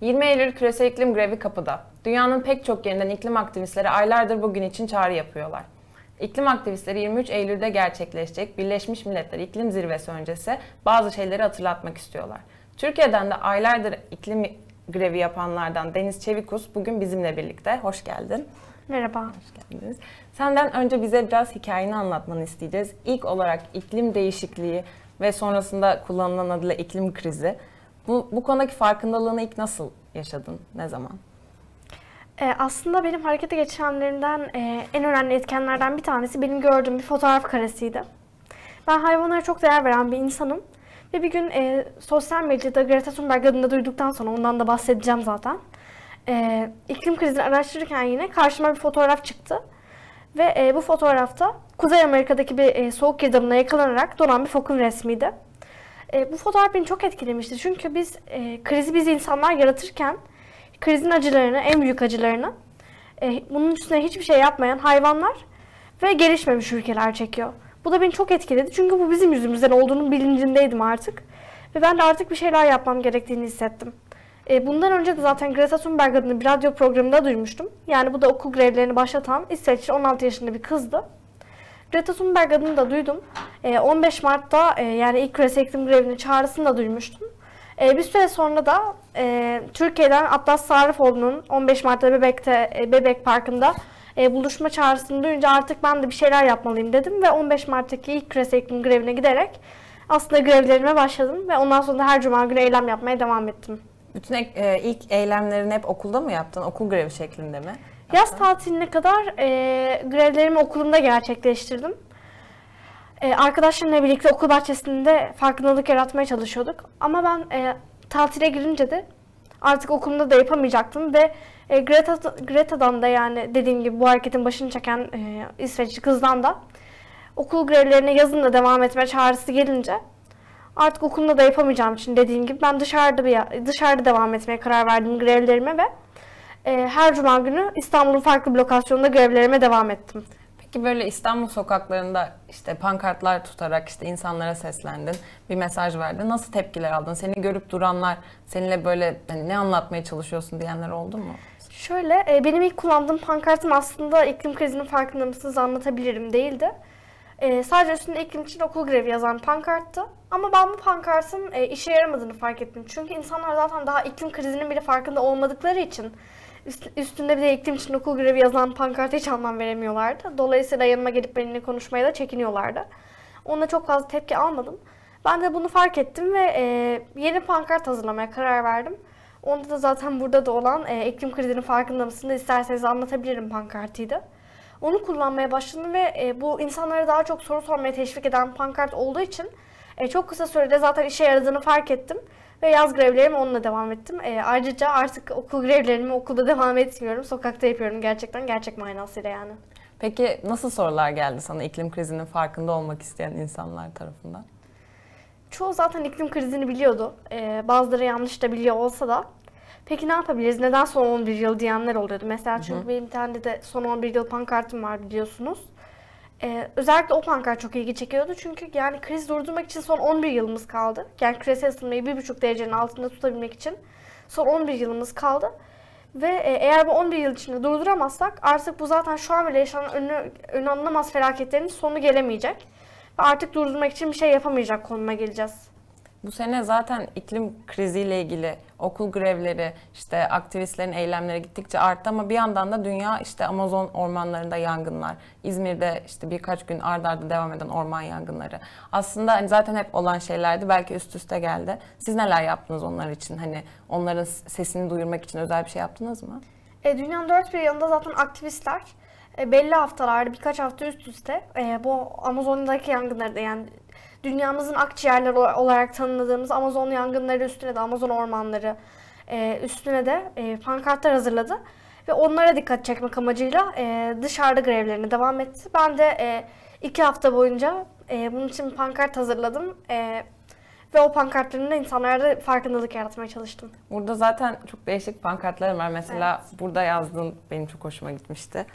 20 Eylül küresel iklim grevi kapıda. Dünyanın pek çok yerinden iklim aktivistleri aylardır bugün için çağrı yapıyorlar. İklim aktivistleri 23 Eylül'de gerçekleşecek Birleşmiş Milletler İklim Zirvesi öncesi bazı şeyleri hatırlatmak istiyorlar. Türkiye'den de aylardır iklim grevi yapanlardan Deniz Çevikus bugün bizimle birlikte. Hoş geldin. Merhaba. Hoş geldiniz. Senden önce bize biraz hikayeni anlatmanı isteyeceğiz. İlk olarak iklim değişikliği ve sonrasında kullanılan adıyla iklim krizi. Bu konudaki farkındalığını ilk nasıl yaşadın? Ne zaman? Aslında benim harekete geçişlerimden en önemli etkenlerden bir tanesi benim gördüğüm bir fotoğraf karesiydi. Ben hayvanlara çok değer veren bir insanım. Ve bir gün sosyal medyada Greta Thunberg adını duyduktan sonra, ondan da bahsedeceğim zaten. İklim krizini araştırırken yine karşıma bir fotoğraf çıktı. Ve bu fotoğrafta Kuzey Amerika'daki bir soğuk girdabına yakalanarak donan bir fokun resmiydi. Bu fotoğraf beni çok etkilemişti. Çünkü krizi biz insanlar yaratırken krizin acılarını, en büyük acılarını bunun üstüne hiçbir şey yapmayan hayvanlar ve gelişmemiş ülkeler çekiyor. Bu da beni çok etkiledi. Çünkü bu bizim yüzümüzden olduğunun bilincindeydim artık. Ve ben de artık bir şeyler yapmam gerektiğini hissettim. Bundan önce de zaten Greta Thunberg adını bir radyo programında duymuştum. Yani bu da okul grevlerini başlatan İsveçli 16 yaşında bir kızdı. Greta Thunberg adını da duydum. 15 Mart'ta yani ilk küresel iklim grevinin çağrısını da duymuştum. Bir süre sonra da Türkiye'den Atlas Sarıfoğlu'nun 15 Mart'ta Bebek Parkı'nda buluşma çağrısını duyunca artık ben de bir şeyler yapmalıyım dedim. Ve 15 Mart'taki ilk küresel iklim grevine giderek aslında grevlerime başladım. Ve ondan sonra da her cuma günü eylem yapmaya devam ettim. Bütün ilk eylemlerini hep okulda mı yaptın? Okul grevi şeklinde mi? Yaz tatiline kadar grevlerimi okulumda gerçekleştirdim. Arkadaşlarımla birlikte okul bahçesinde farkındalık yaratmaya çalışıyorduk. Ama ben tatile girince de artık okulumda da yapamayacaktım ve Greta'dan da, yani dediğim gibi bu hareketin başını çeken İsveçli kızdan da okul grevlerine yazın da devam etme çağrısı gelince artık okulumda da yapamayacağım için, dediğim gibi ben dışarıda devam etmeye karar verdim grevlerime ve her cuma günü İstanbul'un farklı bir lokasyonunda görevlerime devam ettim. Peki böyle İstanbul sokaklarında işte pankartlar tutarak işte insanlara seslendin, bir mesaj verdin. Nasıl tepkiler aldın? Seni görüp duranlar, seninle böyle hani ne anlatmaya çalışıyorsun diyenler oldu mu? Şöyle, benim ilk kullandığım pankartım aslında iklim krizinin farkında mısınız anlatabilirim değildi. Sadece üstünde iklim için okul grevi yazan pankarttı. Ama ben bu pankartın işe yaramadığını fark ettim. Çünkü insanlar zaten daha iklim krizinin bile farkında olmadıkları için üstünde bir de iklim için okul grevi yazılan pankarta hiç anlam veremiyorlardı. Dolayısıyla yanıma gelip benimle konuşmaya da çekiniyorlardı. Onunla çok fazla tepki almadım. Ben de bunu fark ettim ve yeni pankart hazırlamaya karar verdim. Onda da zaten burada da olan iklim krizinin farkında mısınız isterseniz anlatabilirim pankartıydı. Onu kullanmaya başladım ve bu insanlara daha çok soru sormaya teşvik eden pankart olduğu için çok kısa sürede zaten işe yaradığını fark ettim. Ve yaz grevlerimi onunla devam ettim. Ayrıca artık okul grevlerimi okulda devam etmiyorum. Sokakta yapıyorum gerçekten. Gerçek manasıyla yani. Peki nasıl sorular geldi sana iklim krizinin farkında olmak isteyen insanlar tarafından? Çoğu zaten iklim krizini biliyordu. Bazıları yanlış da biliyor olsa da. Peki ne yapabiliriz? Neden son 11 yıl diyenler oluyordu. Mesela çünkü benim tane de son 11 yıl pankartım var biliyorsunuz. Özellikle o pankart çok ilgi çekiyordu çünkü yani kriz durdurmak için son 11 yılımız kaldı. Yani küresel ısınmayı 1,5 derecenin altında tutabilmek için son 11 yılımız kaldı. Ve eğer bu 11 yıl içinde durduramazsak artık bu zaten şu an bile yaşanan önü alınamaz felaketlerin sonu gelemeyecek. Ve artık durdurmak için bir şey yapamayacak konuma geleceğiz. Bu sene zaten iklim kriziyle ilgili okul grevleri, işte aktivistlerin eylemleri gittikçe arttı ama bir yandan da dünya işte Amazon ormanlarında yangınlar, İzmir'de işte birkaç gün ard arda devam eden orman yangınları. Aslında hani zaten hep olan şeylerdi, belki üst üste geldi. Siz neler yaptınız onlar için? Hani onların sesini duyurmak için özel bir şey yaptınız mı? Dünyanın dört bir yanında zaten aktivistler belli haftalarda, birkaç hafta üst üste bu Amazon'daki yangınları da, yani dünyamızın akciğerleri olarak tanımladığımız Amazon yangınları üstüne de, Amazon ormanları üstüne de pankartlar hazırladı. Ve onlara dikkat çekmek amacıyla dışarıda grevlerine devam etti. Ben de 2 hafta boyunca bunun için pankart hazırladım. Ve o pankartlarında insanlara farkındalık yaratmaya çalıştım. Burada zaten çok değişik pankartlar var. Mesela burada yazdığın benim çok hoşuma gitmişti.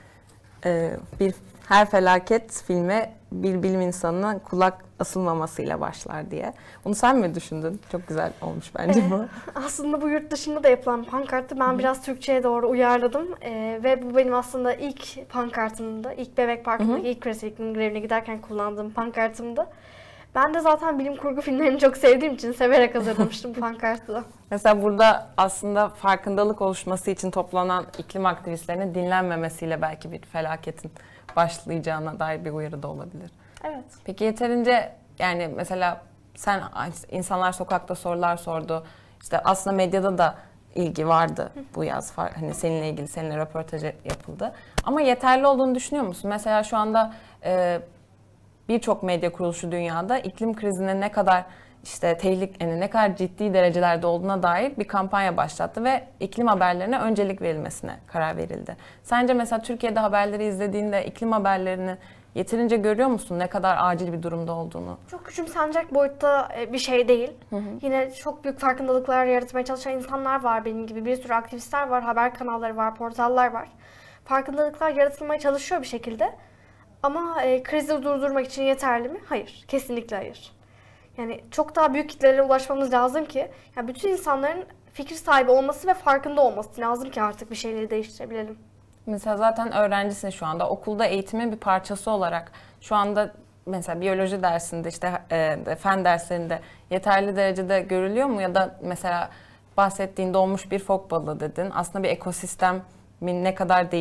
her felaket filme bir bilim insanına kulak asılmamasıyla başlar diye. Onu sen mi düşündün? Çok güzel olmuş bence bu. Aslında bu yurt dışında da yapılan pankartı ben biraz Türkçe'ye doğru uyarladım. Ve bu benim aslında ilk pankartımda, ilk Bebek Parkı'ndaki ilk kreş iklim grevine giderken kullandığım pankartımda. Ben de zaten bilim kurgu filmlerini çok sevdiğim için severek hazırlamıştım pankartı da. Mesela burada aslında farkındalık oluşması için toplanan iklim aktivistlerinin dinlenmemesiyle belki bir felaketin başlayacağına dair bir uyarı da olabilir. Evet. Peki yeterince, yani mesela sen, insanlar sokakta sorular sordu. İşte aslında medyada da ilgi vardı bu yaz. Hani seninle ilgili, seninle röportaj yapıldı. Ama yeterli olduğunu düşünüyor musun? Mesela şu anda birçok medya kuruluşu dünyada iklim krizine ne kadar tehlikenin ne kadar ciddi derecelerde olduğuna dair bir kampanya başlattı ve iklim haberlerine öncelik verilmesine karar verildi. Sence mesela Türkiye'de haberleri izlediğinde iklim haberlerini yeterince görüyor musun? Ne kadar acil bir durumda olduğunu? Çok küçümsenecek boyutta bir şey değil. Yine çok büyük farkındalıklar yaratmaya çalışan insanlar var benim gibi. Bir sürü aktivistler var, haber kanalları var, portallar var. Farkındalıklar yaratılmaya çalışıyor bir şekilde. Ama krizi durdurmak için yeterli mi? Hayır. Kesinlikle hayır. Yani çok daha büyük kitlelere ulaşmamız lazım ki bütün insanların fikir sahibi olması ve farkında olması lazım ki artık bir şeyleri değiştirebilelim. Mesela zaten öğrencisin şu anda. Okulda eğitimin bir parçası olarak şu anda mesela biyoloji dersinde, fen derslerinde yeterli derecede görülüyor mu? Ya da mesela bahsettiğin donmuş bir fok balığı dedin. Aslında bir ekosistem ne kadar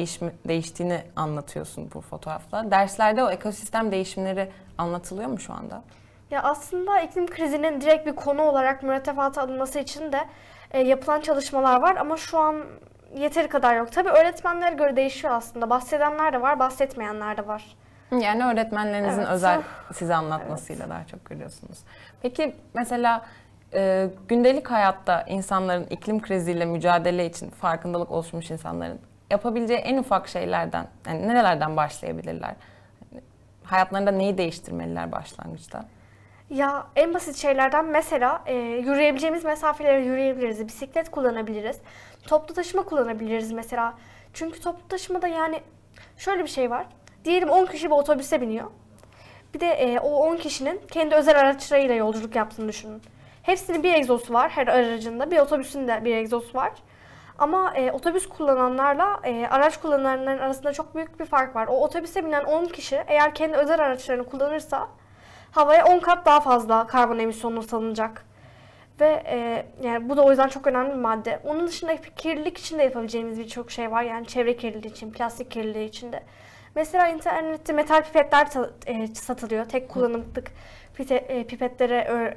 değiştiğini anlatıyorsun bu fotoğrafla. Derslerde o ekosistem değişimleri anlatılıyor mu şu anda? Ya aslında iklim krizinin direkt bir konu olarak mürettebatı alınması için de yapılan çalışmalar var ama şu an yeteri kadar yok. Tabii öğretmenlere göre değişiyor aslında. Bahsedenler de var, bahsetmeyenler de var. Yani öğretmenlerinizin özel size anlatmasıyla daha çok görüyorsunuz. Peki mesela gündelik hayatta insanların iklim kriziyle mücadele için farkındalık oluşmuş insanların yapabileceği en ufak şeylerden, yani nerelerden başlayabilirler? Hayatlarında neyi değiştirmeliler başlangıçta? Ya en basit şeylerden mesela yürüyebileceğimiz mesafelere yürüyebiliriz, bisiklet kullanabiliriz, toplu taşıma kullanabiliriz mesela. Çünkü toplu taşımada yani şöyle bir şey var, diyelim 10 kişi bir otobüse biniyor. Bir de o 10 kişinin kendi özel araçlarıyla yolculuk yaptığını düşünün. Hepsinin bir egzosu var her aracında, bir otobüsün de bir egzosu var. Ama otobüs kullananlarla araç kullananların arasında çok büyük bir fark var. O otobüse binen 10 kişi eğer kendi özel araçlarını kullanırsa havaya 10 kat daha fazla karbon emisyonu salınacak. Ve yani bu da o yüzden çok önemli bir madde. Onun dışında kirlilik için de yapabileceğimiz birçok şey var. Yani çevre kirliliği için, plastik kirliliği için de. Mesela internette metal pipetler satılıyor. Tek kullanımlık pipetlere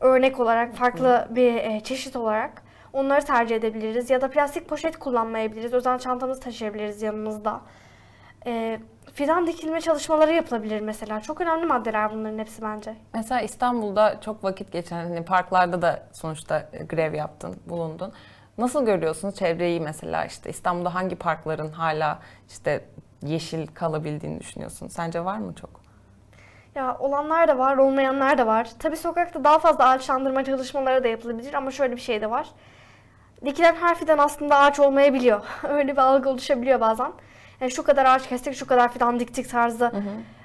örnek olarak, farklı bir çeşit olarak onları tercih edebiliriz. Ya da plastik poşet kullanmayabiliriz. Özel çantamızı taşıyabiliriz yanımızda. Fidan dikilme çalışmaları yapılabilir mesela. Çok önemli maddeler bunların hepsi bence. Mesela İstanbul'da çok vakit geçen, hani parklarda da sonuçta grev yaptın, bulundun. Nasıl görüyorsunuz çevreyi mesela? İstanbul'da hangi parkların hala yeşil kalabildiğini düşünüyorsun? Sence var mı çok? Ya olanlar da var, olmayanlar da var. Tabii sokakta daha fazla ağaçlandırma çalışmaları da yapılabilir ama şöyle bir şey de var. Dikilen her fidan aslında ağaç olmayabiliyor. Öyle bir algı oluşabiliyor bazen. Yani şu kadar ağaç kestik, şu kadar fidan diktik tarzı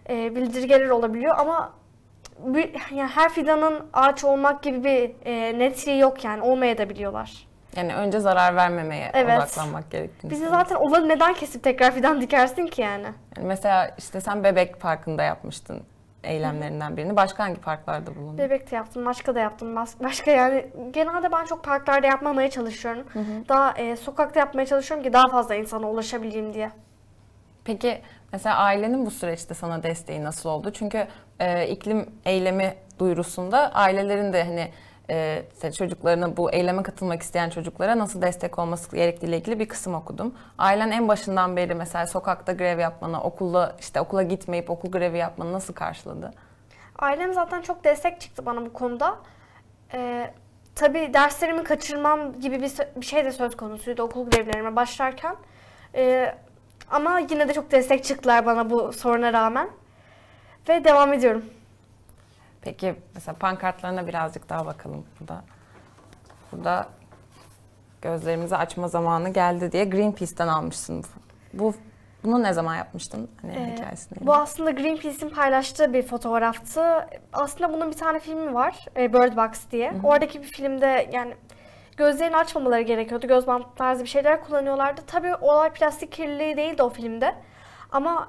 bildirgeler olabiliyor ama yani her fidanın ağaç olmak gibi bir netliği yok yani, olmayabiliyorlar. Yani önce zarar vermemeye odaklanmak gerektiğini. Bizi zaten olanı neden kesip tekrar fidan dikersin ki yani? Mesela sen Bebek Parkı'nda yapmıştın eylemlerinden birini. Başka hangi parklarda bulundun? Bebek'te yaptım, başka da yaptım. Başka yani genelde ben çok parklarda yapmamaya çalışıyorum. Daha sokakta yapmaya çalışıyorum ki daha fazla insana ulaşabileyim diye. Peki mesela ailenin bu süreçte sana desteği nasıl oldu? Çünkü iklim eylemi duyurusunda ailelerin de çocuklarına, bu eyleme katılmak isteyen çocuklara nasıl destek olması gerektiğiyle ilgili bir kısım okudum. Ailen en başından beri mesela sokakta grev yapmana, okula gitmeyip okul grevi yapmanı nasıl karşıladı? Ailem zaten çok destek çıktı bana bu konuda. Tabii derslerimi kaçırmam gibi bir şey de söz konusuydu okul grevlerime başlarken. Ama yine de çok destek çıktılar bana bu soruna rağmen. Ve devam ediyorum. Peki mesela pankartlarına birazcık daha bakalım burada. Burada gözlerimizi açma zamanı geldi diye Greenpeace'ten almışsın. Bu Bunu ne zaman yapmıştın? Hani hikayesini. Bu aslında Greenpeace'in paylaştığı bir fotoğraftı. Aslında bunun bir tane filmi var, Bird Box diye. Hı-hı. Oradaki bir filmde yani gözlerini açmamaları gerekiyordu. Göz bant tarzı bir şeyler kullanıyorlardı. Tabii olay plastik kirliliği değildi o filmde. Ama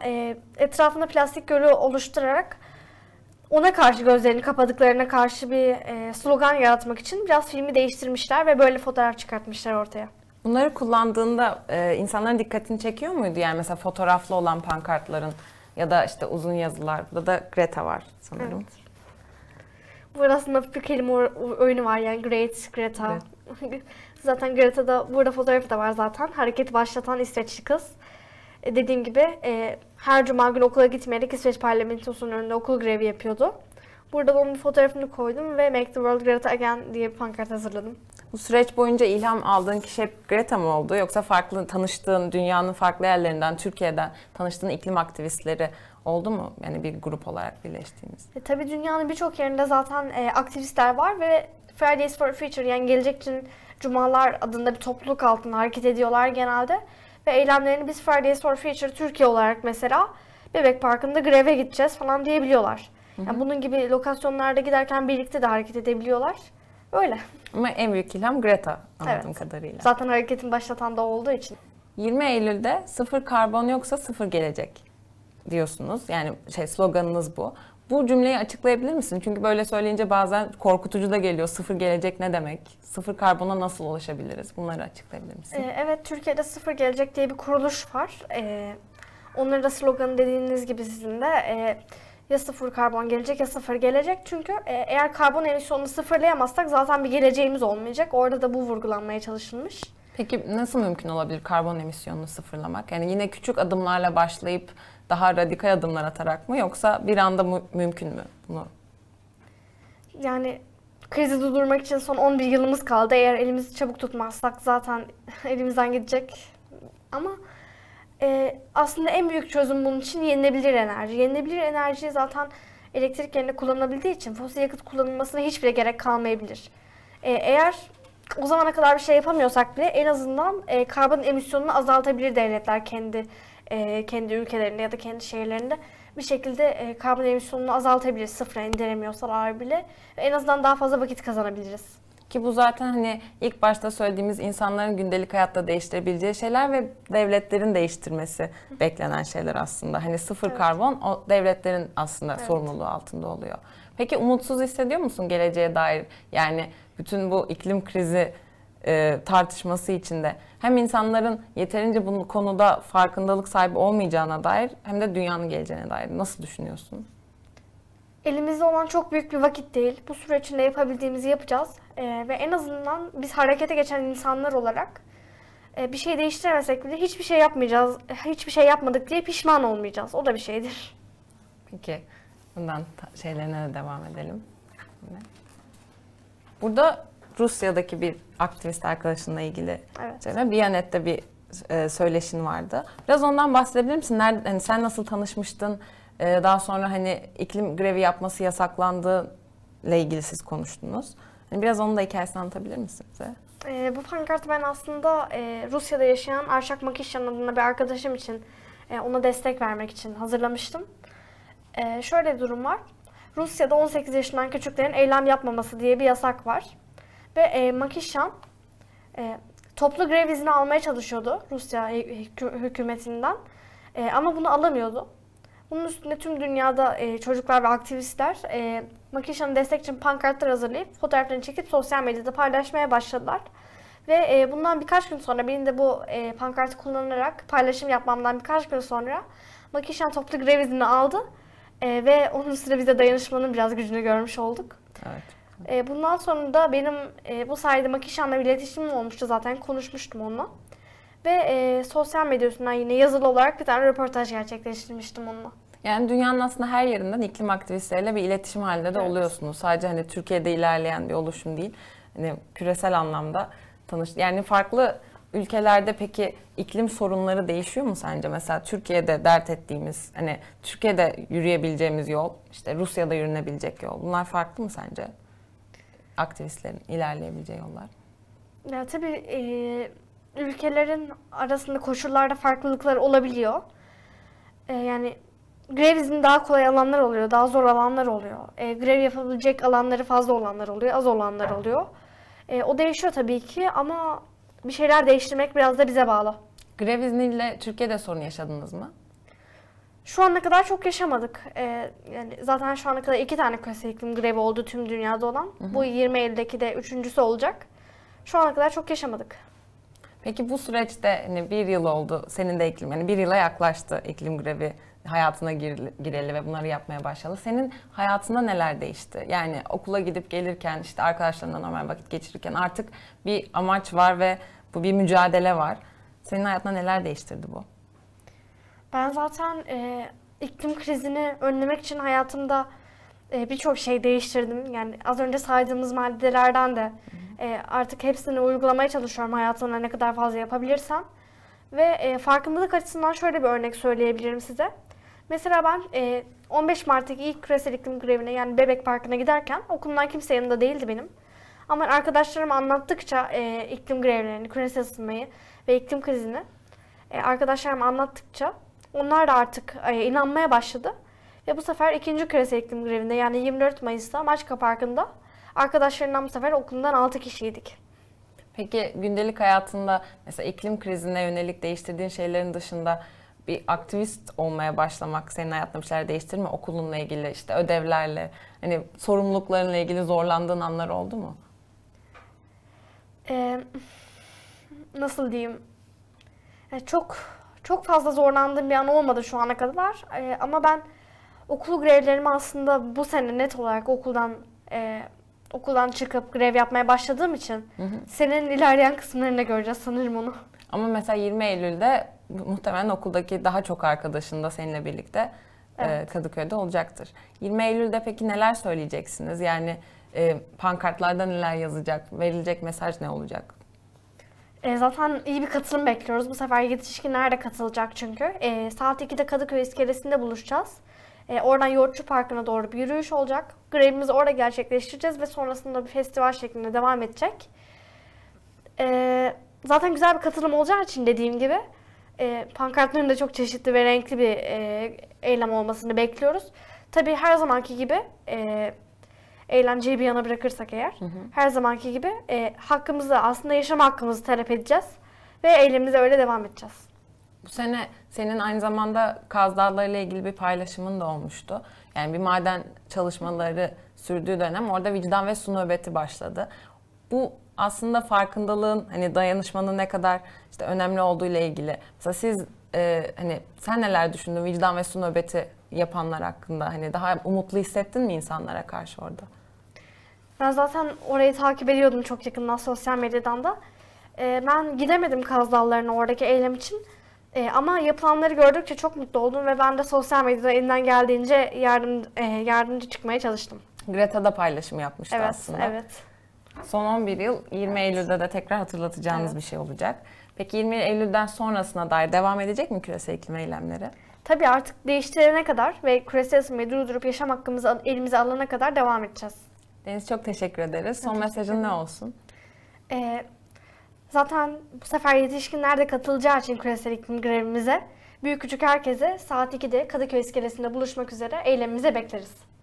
etrafında plastik gölü oluşturarak ona karşı, gözlerini kapadıklarına karşı bir slogan yaratmak için biraz filmi değiştirmişler ve böyle fotoğraf çıkartmışlar ortaya. Bunları kullandığında insanların dikkatini çekiyor muydu? Yani mesela fotoğraflı olan pankartların ya da işte uzun yazılar. Burada da Greta var sanırım. Evet. Burada aslında bir kelime oyunu var yani Great, Greta. Evet. Zaten Greta'da burada fotoğrafı da var zaten. Hareketi başlatan İsveçli kız. Dediğim gibi her cuma gün okula gitmeyerek İsveç parlamentosunun önünde okul grevi yapıyordu. Burada onun fotoğrafını koydum ve Make the World Greta Again diye bir pankart hazırladım. Bu süreç boyunca ilham aldığın kişi hep Greta mı oldu? Yoksa farklı tanıştığın, dünyanın farklı yerlerinden, Türkiye'den tanıştığın iklim aktivistleri oldu mu? Yani bir grup olarak birleştiğiniz. Tabii dünyanın birçok yerinde zaten aktivistler var ve Fridays for Future yani gelecek için cumalar adında bir topluluk altında hareket ediyorlar genelde. Ve eylemlerini biz Fridays for Future Türkiye olarak mesela Bebek Parkı'nda greve gideceğiz falan diyebiliyorlar. Yani bunun gibi lokasyonlarda giderken birlikte de hareket edebiliyorlar. Öyle. Ama en büyük ilham Greta anladığım kadarıyla. Zaten hareketin başlatan da olduğu için. 20 Eylül'de sıfır karbon yoksa sıfır gelecek diyorsunuz. Yani sloganınız bu. Bu cümleyi açıklayabilir misin? Çünkü böyle söyleyince bazen korkutucu da geliyor. Sıfır gelecek ne demek? Sıfır karbona nasıl ulaşabiliriz? Bunları açıklayabilir misin? Evet, Türkiye'de Sıfır Gelecek diye bir kuruluş var. Onların da sloganı dediğiniz gibi sizin de ya sıfır karbon gelecek ya sıfır gelecek. Çünkü eğer karbon emisyonunu sıfırlayamazsak zaten bir geleceğimiz olmayacak. Orada da bu vurgulanmaya çalışılmış. Peki nasıl mümkün olabilir karbon emisyonunu sıfırlamak? Yani yine küçük adımlarla başlayıp daha radikal adımlar atarak mı yoksa bir anda mümkün mü bunu? Yani krizi durdurmak için son 11 yılımız kaldı. Eğer elimizi çabuk tutmazsak zaten elimizden gidecek. Ama aslında en büyük çözüm bunun için yenilebilir enerji. Yenilebilir enerji zaten elektrik yerine kullanılabildiği için fosil yakıt kullanılmasına hiçbir gerek kalmayabilir. Eğer o zamana kadar bir şey yapamıyorsak bile en azından karbon emisyonunu azaltabilir devletler kendi ülkelerinde ya da kendi şehirlerinde bir şekilde karbon emisyonunu azaltabilir, sıfıra indiremiyorsalar bile. En azından daha fazla vakit kazanabiliriz. Ki bu zaten hani ilk başta söylediğimiz insanların gündelik hayatta değiştirebileceği şeyler ve devletlerin değiştirmesi beklenen şeyler aslında. Hani sıfır karbon o devletlerin aslında sorumluluğu altında oluyor. Peki umutsuz hissediyor musun geleceğe dair? Yani bütün bu iklim krizi tartışması içinde hem insanların yeterince bu konuda farkındalık sahibi olmayacağına dair hem de dünyanın geleceğine dair nasıl düşünüyorsun? Elimizde olan çok büyük bir vakit değil. Bu süre içinde yapabildiğimizi yapacağız. Ve en azından biz harekete geçen insanlar olarak bir şey değiştiremesek bile hiçbir şey yapmayacağız, hiçbir şey yapmadık diye pişman olmayacağız. O da bir şeydir. Peki. Bundan şeylerine de devam edelim. Burada Rusya'daki bir aktivist arkadaşınla ilgili Biyanet'te bir söyleşin vardı. Biraz ondan bahsedebilir misin? Nerede, hani sen nasıl tanışmıştın? Daha sonra hani iklim grevi yapması yasaklandığı ile ilgili siz konuştunuz. Hani biraz onun da hikayesini anlatabilir misin bize? Bu pankartı ben aslında Rusya'da yaşayan Arşak Makishyan adında bir arkadaşım için ona destek vermek için hazırlamıştım. Şöyle bir durum var. Rusya'da 18 yaşından küçüklerin eylem yapmaması diye bir yasak var. Ve Makishyan toplu grev izni almaya çalışıyordu Rusya hükümetinden. Ama bunu alamıyordu. Bunun üstüne tüm dünyada çocuklar ve aktivistler Makishyan'ın destek için pankartlar hazırlayıp fotoğraflarını çekip sosyal medyada paylaşmaya başladılar. Ve bundan birkaç gün sonra benim de bu pankartı kullanarak paylaşım yapmamdan birkaç gün sonra Makishyan toplu grev izni aldı. Ve onun sıra bize dayanışmanın biraz gücünü görmüş olduk. Evet. Bundan sonra da benim bu sayede Makishyan'la bir iletişimim olmuştu zaten. Konuşmuştum onunla. Ve sosyal medya üstünden yine yazılı olarak bir tane röportaj gerçekleştirmiştim onunla. Yani dünyanın aslında her yerinden iklim aktivistleriyle bir iletişim halinde de oluyorsunuz. Sadece hani Türkiye'de ilerleyen bir oluşum değil. Hani küresel anlamda yani farklı ülkelerde peki iklim sorunları değişiyor mu sence? Mesela Türkiye'de dert ettiğimiz, hani Türkiye'de yürüyebileceğimiz yol, işte Rusya'da yürünebilecek yol. Bunlar farklı mı sence? Aktivistlerin ilerleyebileceği yollar. Ya tabii ülkelerin arasında koşullarda farklılıklar olabiliyor. yani grev izni daha kolay alanlar oluyor, daha zor alanlar oluyor. Grev yapabilecek alanları fazla olanlar oluyor, az olanlar oluyor. O değişiyor tabii ki ama bir şeyler değiştirmek biraz da bize bağlı. Grev izniyle Türkiye'de sorun yaşadınız mı? Şu ana kadar çok yaşamadık. Yani zaten şu ana kadar 2 tane küresel iklim grevi oldu tüm dünyada olan. Hı hı. Bu 20 Eylül'deki de 3.'sü olacak. Şu ana kadar çok yaşamadık. Peki bu süreçte hani 1 yıl oldu senin de iklim, yani 1 yıla yaklaştı iklim grevi hayatına gireli ve bunları yapmaya başladı. Senin hayatında neler değişti? Yani okula gidip gelirken, işte arkadaşlarından normal vakit geçirirken artık bir amaç var ve bu bir mücadele var. Senin hayatında neler değiştirdi bu? Ben zaten iklim krizini önlemek için hayatımda birçok şey değiştirdim. Yani az önce saydığımız maddelerden de artık hepsini uygulamaya çalışıyorum hayatımda ne kadar fazla yapabilirsem. Ve farkındalık açısından şöyle bir örnek söyleyebilirim size. Mesela ben 15 Mart'taki ilk küresel iklim grevine, yani Bebek Parkı'na giderken okulumdan kimse yanımda değildi benim. Ama arkadaşlarım anlattıkça iklim grevlerini, küresel ısınmayı ve iklim krizini arkadaşlarım anlattıkça onlar da artık inanmaya başladı. Ve bu sefer 2. küresel iklim grevinde, yani 24 Mayıs'ta Maçka Parkı'nda arkadaşlarımdan bu sefer okulumdan 6 kişiydik. Peki gündelik hayatında mesela iklim krizine yönelik değiştirdiğin şeylerin dışında bir aktivist olmaya başlamak senin hayatında bir şeyler değiştirir mi? Okulunla ilgili, işte ödevlerle, hani sorumluluklarınla ilgili zorlandığın anlar oldu mu? Nasıl diyeyim? Çok fazla zorlandığım bir an olmadı şu ana kadar. Ama ben okul grevlerimi aslında bu sene net olarak okuldan çıkıp grev yapmaya başladığım için senin ilerleyen kısımlarında göreceğiz sanırım onu. Ama mesela 20 Eylül'de muhtemelen okuldaki daha çok arkadaşın da seninle birlikte Kadıköy'de olacaktır. 20 Eylül'de peki neler söyleyeceksiniz? Yani pankartlarda neler yazacak, verilecek mesaj ne olacak? Zaten iyi bir katılım bekliyoruz. Bu sefer yetişkinler de katılacak çünkü. Saat 2'de Kadıköy iskelesinde buluşacağız. Oradan Yoğurtçu Parkı'na doğru bir yürüyüş olacak. Grevimizi orada gerçekleştireceğiz ve sonrasında bir festival şeklinde devam edecek. Zaten güzel bir katılım olacağı için dediğim gibi pankartların da çok çeşitli ve renkli bir eylem olmasını bekliyoruz. Tabii her zamanki gibi eğlenceyi bir yana bırakırsak eğer, her zamanki gibi hakkımızı, aslında yaşama hakkımızı talep edeceğiz ve eylemimize öyle devam edeceğiz. Bu sene senin aynı zamanda Kaz Dağları ile ilgili bir paylaşımın da olmuştu. Yani bir maden çalışmaları sürdüğü dönem orada vicdan ve su nöbeti başladı. Bu aslında farkındalığın, hani dayanışmanın ne kadar işte önemli olduğu ile ilgili. Mesela siz hani sen neler düşündün vicdan ve su nöbeti yapanlar hakkında? Hani daha umutlu hissettin mi insanlara karşı orada? Ben zaten orayı takip ediyordum çok yakından sosyal medyadan da. Ben gidemedim Kaz Dağları'na oradaki eylem için. Ama yapılanları gördükçe çok mutlu oldum ve ben de sosyal medyada elinden geldiğince yardımcı çıkmaya çalıştım. Greta da paylaşım yapmıştı aslında. Evet. Son 11 yıl 20 Eylül'de de tekrar hatırlatacağınız bir şey olacak. Peki 20 Eylül'den sonrasına dair devam edecek mi küresel iklim eylemleri? Tabii artık değiştirene kadar ve küresel ısınmayı durdurup yaşam hakkımızı elimize alana kadar devam edeceğiz. Deniz, çok teşekkür ederiz. Son mesajın ne olsun? Zaten bu sefer yetişkinler de katılacağı için küresel iklim grevimize, büyük küçük herkese saat 2'de Kadıköy iskelesinde buluşmak üzere eylemimize bekleriz.